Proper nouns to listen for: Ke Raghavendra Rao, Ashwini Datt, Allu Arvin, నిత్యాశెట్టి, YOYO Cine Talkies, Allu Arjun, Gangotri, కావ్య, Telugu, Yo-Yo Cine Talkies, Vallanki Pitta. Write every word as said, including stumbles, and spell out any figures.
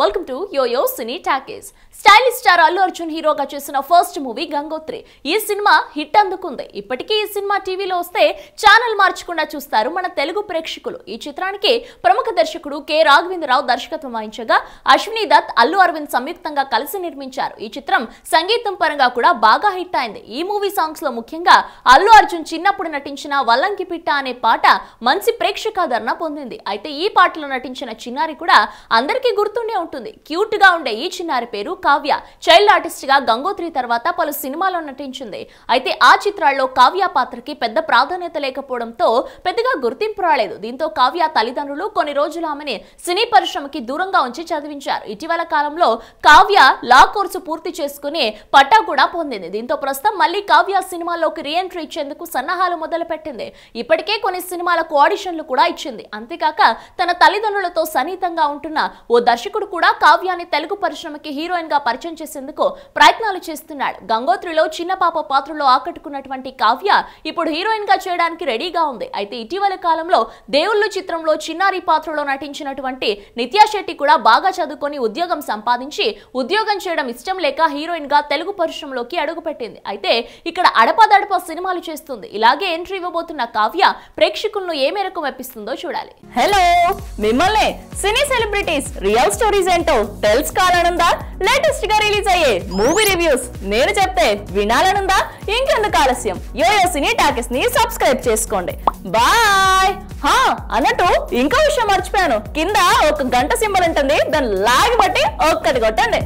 Welcome to Yo-Yo Cine Talkies. Stylish star Allu Arjun hero ga chesina first movie Gangotri. Ee cinema hit andukundi. Ippatiki ee cinema T V lo oste channel marchukunda chustaru mana Telugu prekshakulu. Ee chitraniki pramuka darshikudu Ke Raghavendra Rao darshakatvam vahinchaga Ashwini Datt Allu Arvin samyuktanga kalisi nirmincharu. Ee chitram sangeetam paranga kuda baga hit ayindi. Ee movie songs lo mukhyanga Allu Arjun chinnappudu natinchina Vallanki Pitta ane paata manchi prekshakadarana pondindi. Aithe ee paatalo natinchina chinnari kuda andariki gurtunde ఉంటుంది. Cute గా ఉండే ఈ చిన్నారి పేరు కావ్య. Child artist గా గంగోత్రి తర్వాత పలు సినిమాల్లో నటించింది. అయితే ఆ చిత్రాల్లో కావ్య పాత్రకి పెద్ద ప్రాధాన్యత లేకపోవడంతో పెద్దగా గుర్తింపు రాలేదు. దీంతో కావ్య తల్లిదండ్రులు కొన్ని రోజులు ఆమెని సినీ పరిశ్రమకి దూరంగా ఉంచి చదివించారు. ఇటీవల కాలంలో కావ్య లా కోర్సు పూర్తి చేసుకుని పట్టా కూడా పొందింది. దీంతో ప్రస్తుతం మళ్ళీ కావ్య సినిమాల్లోకి రీఎంట్రీ ఇచ్చేందుకు సన్నాహాలు మొదలుపెట్టింది. ఇప్పటికే కొన్ని సినిమాలకు ఆడిషన్లు కూడా ఇచ్చింది. అంతేకాక తన తల్లిదండ్రులతో సన్నిహితంగా ఉంటున్న ఓ దర్శకుడు కూడా కావ్యాని తెలుగు పరిశ్రమకి హీరోయిన్ గా పరిచయం చేసేందుకు ప్రయత్నాలు చేస్తున్నాడు. గంగోత్రిలో చిన్న పాప పాత్రలో ఆకట్టుకున్నటువంటి కావ్య ఇప్పుడు హీరోయిన్ గా చేయడానికి రెడీగా ఉంది. అయితే ఇటీవల కాలంలో దేవుళ్ళు చిత్రంలో చిన్నారి పాత్రలో నటించినటువంటి నిత్యాశెట్టి కూడా బాగా చదువుకొని ఉద్యోగం సంపాదించి ఉద్యోగం చేయడం ఇష్టం లేక హీరోయిన్ గా తెలుగు పరిశ్రమలోకి అడుగుపెట్టింది. అయితే ఇక్కడ అడపదడప సినిమాలు చేస్తుంది. ఇలాగే ఎంట్రీ ఇవ్వబోతున్న కావ్య ప్రేక్షకులను ఏ మేరకు మెప్పిస్తుందో చూడాలి. హలో మిమ్మల్ని సినీ సెలబ్రిటీస్ రియల్ స్టోరీ తెలుసుకోవాలనుందా? లేటెస్ట్ గా రిలీజ్ అయ్యే మూవీ రివ్యూస్ నేను చెప్తే వినాలనుందా? ఇంకెందుకు ఆలస్యం, యోయో సినీ టాకీస్ ని సబ్స్క్రైబ్ చేసుకోండి. బాయ్. హా అన్నట్టు ఇంకో విషయం మర్చిపోయాను, కింద ఒక గంట సింబల్ ఉంటుంది, దాన్ని లాగి బట్టి ఒక్కటి కొట్టండి.